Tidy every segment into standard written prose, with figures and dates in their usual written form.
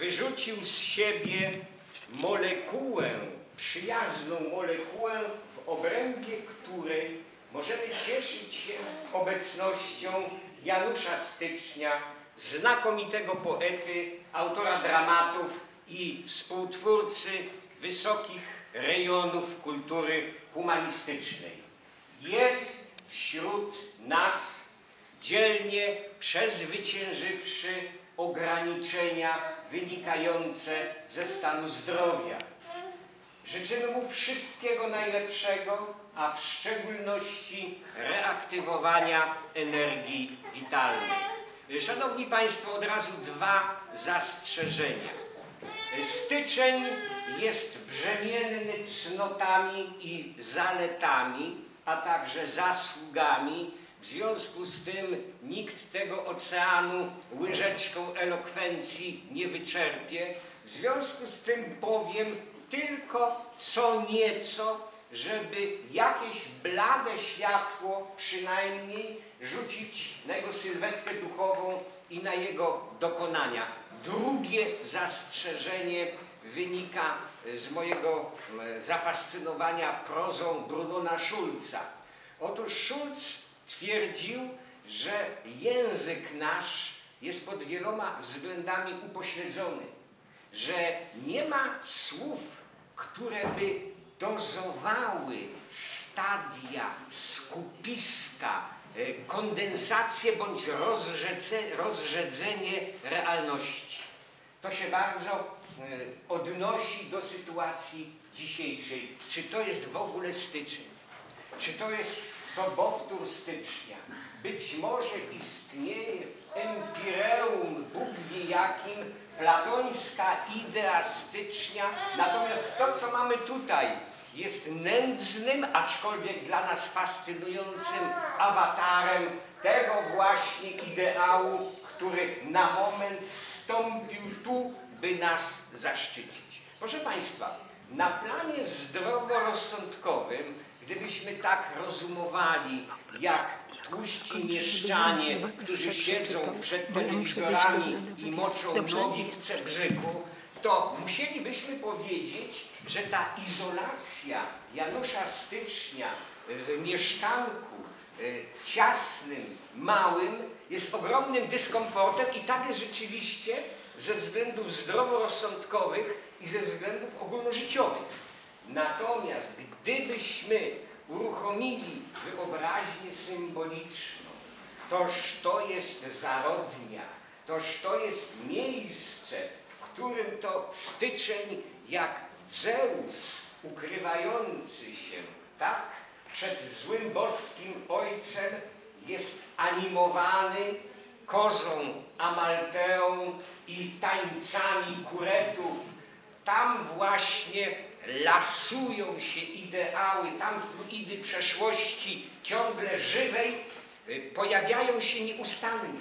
wyrzucił z siebie molekułę, przyjazną molekułę, w obrębie której możemy cieszyć się obecnością Janusza Stycznia, znakomitego poety, autora dramatów i współtwórcy wysokich rejonów kultury humanistycznej. Jest wśród nas, dzielnie przezwyciężywszy ograniczenia wynikające ze stanu zdrowia. Życzymy mu wszystkiego najlepszego, a w szczególności reaktywowania energii witalnej. Szanowni Państwo, od razu dwa zastrzeżenia. Styczeń jest brzemienny cnotami i zaletami, a także zasługami. W związku z tym nikt tego oceanu łyżeczką elokwencji nie wyczerpie. W związku z tym powiem tylko co nieco, żeby jakieś blade światło przynajmniej rzucić na jego sylwetkę duchową i na jego dokonania. Drugie zastrzeżenie wynika z mojego zafascynowania prozą Brunona Schulza. Otóż Schulz twierdził, że język nasz jest pod wieloma względami upośledzony, że nie ma słów, które by dozowały stadia, skupiska, kondensację bądź rozrzedzenie realności. To się bardzo odnosi do sytuacji dzisiejszej. Czy to jest w ogóle styczeń? Czy to jest sobowtór stycznia? Być może istnieje w empireum, Bóg wie jakim, platońska idea stycznia, natomiast to, co mamy tutaj, jest nędznym, aczkolwiek dla nas fascynującym awatarem tego właśnie ideału, który na moment wstąpił tu, by nas zaszczycić. Proszę Państwa, na planie zdroworozsądkowym, gdybyśmy tak rozumowali, jak tłuści mieszczanie, którzy siedzą przed telewizorami i moczą nogi w Cebrzyku, to musielibyśmy powiedzieć, że ta izolacja Janusza Stycznia w mieszkanku ciasnym, małym, jest ogromnym dyskomfortem i tak jest rzeczywiście ze względów zdroworozsądkowych i ze względów ogólnożyciowych. Natomiast gdybyśmy uruchomili wyobraźnię symboliczną, toż to jest zarodnia, toż to jest miejsce, w którym to styczeń jak Zeus ukrywający się, tak, przed złym boskim ojcem jest animowany kozą Amalteą i tańcami kuretów. Tam właśnie lasują się ideały, tam fluidy przeszłości ciągle żywej pojawiają się nieustannie.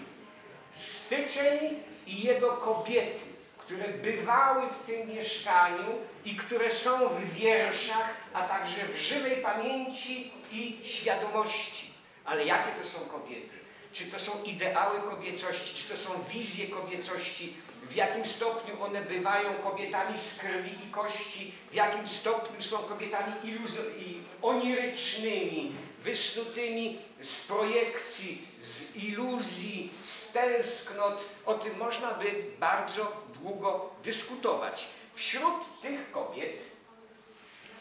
Styczeń i jego kobiety, które bywały w tym mieszkaniu i które są w wierszach, a także w żywej pamięci i świadomości. Ale jakie to są kobiety? Czy to są ideały kobiecości, czy to są wizje kobiecości, w jakim stopniu one bywają kobietami z krwi i kości, w jakim stopniu są kobietami onirycznymi, wysnutymi z projekcji, z iluzji, z tęsknot. O tym można by bardzo długo dyskutować. Wśród tych kobiet,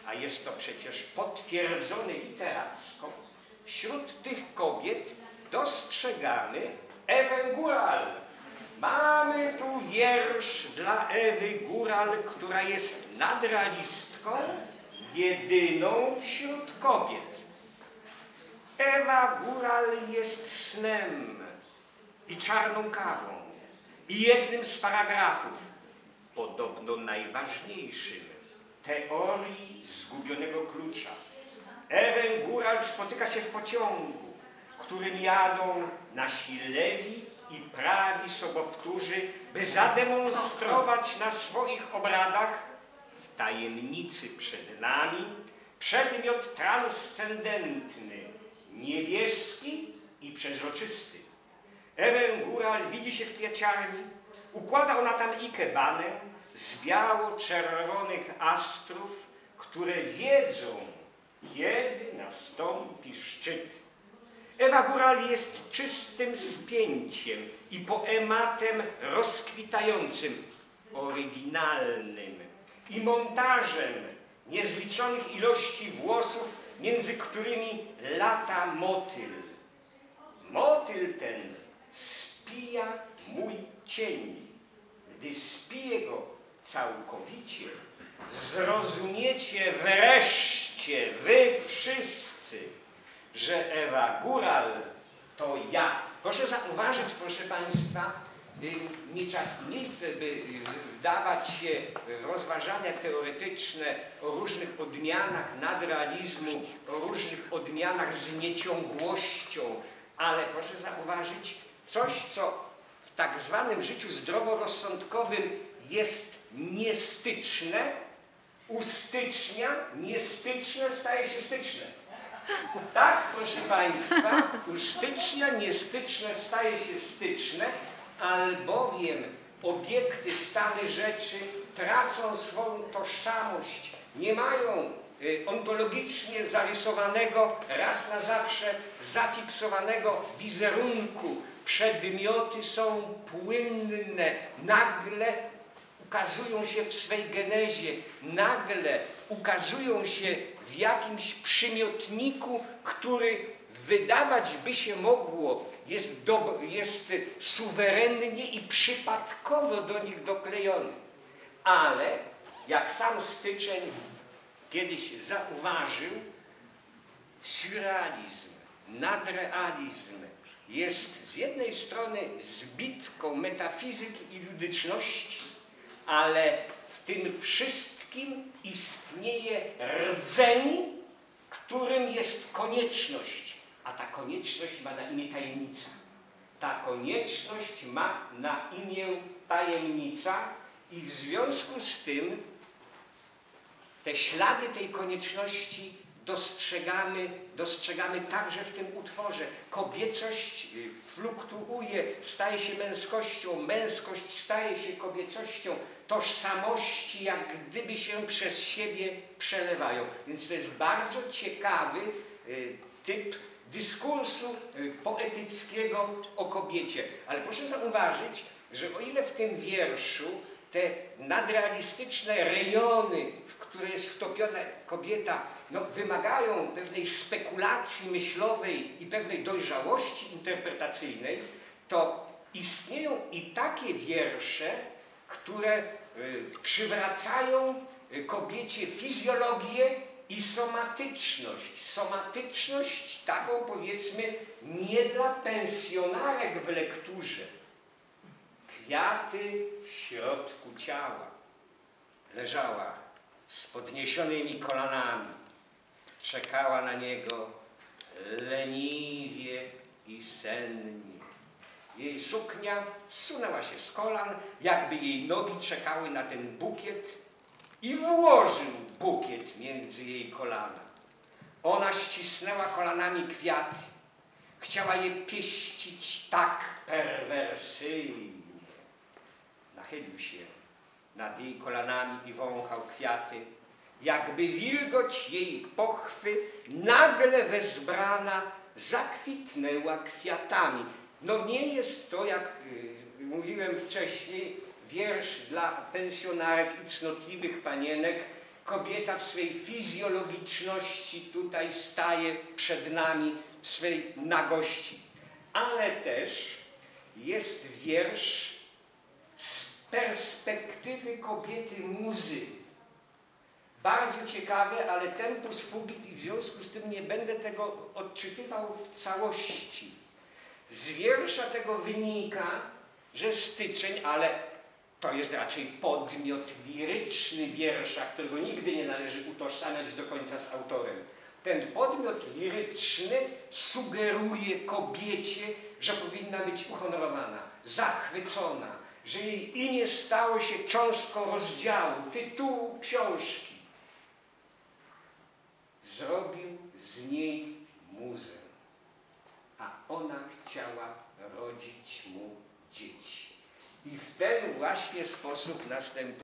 a jest to przecież potwierdzone literacko, wśród tych kobiet dostrzegamy Ewę Góral. Mamy tu wiersz dla Ewy Góral, która jest nadrealistką, jedyną wśród kobiet. Ewa Góral jest snem i czarną kawą i jednym z paragrafów, podobno najważniejszym, teorii zgubionego klucza. Ewę Góral spotyka się w pociągu, którym jadą nasi lewi i prawi sobowtórzy, by zademonstrować na swoich obradach w tajemnicy przed nami przedmiot transcendentny, niebieski i przezroczysty. Ewę Góral widzi się w kwiaciarni, Układał na tam ikebanę z biało-czerwonych astrów, które wiedzą, kiedy nastąpi szczyt. Ewa Góral jest czystym spięciem i poematem rozkwitającym, oryginalnym i montażem niezliczonych ilości włosów, między którymi lata motyl. Motyl ten spija mój cień. Gdy spiję go całkowicie, zrozumiecie wreszcie wy wszyscy, że Ewa Góral to ja. Proszę zauważyć, proszę Państwa, nie czas i miejsce, by wdawać się w rozważania teoretyczne o różnych odmianach nadrealizmu, o różnych odmianach z nieciągłością, ale proszę zauważyć coś, co w tak zwanym życiu zdroworozsądkowym jest niestyczne, ustycznia, niestyczne staje się styczne. Tak, proszę Państwa, ustycznia, niestyczne staje się styczne, albowiem obiekty, stany rzeczy tracą swą tożsamość, nie mają ontologicznie zarysowanego, raz na zawsze zafiksowanego wizerunku. Przedmioty są płynne, nagle ukazują się w swej genezie, nagle ukazują się w jakimś przymiotniku, który wydawać by się mogło, jest suwerennie i przypadkowo do nich doklejony. Ale, jak sam Styczeń kiedyś zauważył, surrealizm, nadrealizm jest z jednej strony zbitką metafizyki i ludyczności, ale w tym wszystkim istnieje rdzeń, którym jest konieczność, a ta konieczność ma na imię tajemnica. Ta konieczność ma na imię tajemnica i w związku z tym te ślady tej konieczności dostrzegamy także w tym utworze. Kobiecość fluktuuje, staje się męskością, męskość staje się kobiecością, tożsamości jak gdyby się przez siebie przelewają. Więc to jest bardzo ciekawy typ dyskursu poetyckiego o kobiecie. Ale proszę zauważyć, że o ile w tym wierszu te nadrealistyczne rejony, w które jest wtopiona kobieta, no, wymagają pewnej spekulacji myślowej i pewnej dojrzałości interpretacyjnej, to istnieją i takie wiersze, które przywracają kobiecie fizjologię i somatyczność. Somatyczność taką, powiedzmy, nie dla pensjonarek w lekturze. Kwiaty w środku ciała. Leżała z podniesionymi kolanami. Czekała na niego leniwie i sennie. Jej suknia zsunęła się z kolan, jakby jej nogi czekały na ten bukiet i włożył bukiet między jej kolana. Ona ścisnęła kolanami kwiat. Chciała je pieścić tak perwersyjnie. Nachylił się nad jej kolanami i wąchał kwiaty, jakby wilgoć jej pochwy nagle wezbrana zakwitnęła kwiatami. No nie jest to, jak mówiłem wcześniej, wiersz dla pensjonarek i cnotliwych panienek. Kobieta w swej fizjologiczności tutaj staje przed nami w swej nagości. Ale też jest wiersz z perspektywy kobiety muzy. Bardzo ciekawe, ale tempus fugi i w związku z tym nie będę tego odczytywał w całości. Z wiersza tego wynika, że Styczeń, ale to jest raczej podmiot liryczny wiersza, którego nigdy nie należy utożsamiać do końca z autorem. Ten podmiot liryczny sugeruje kobiecie, że powinna być uhonorowana, zachwycona, że jej imię stało się cząstką rozdziału, tytułu książki. Zrobił z niej muzę, a ona chciała rodzić mu dzieci. i w ten właśnie sposób następuje.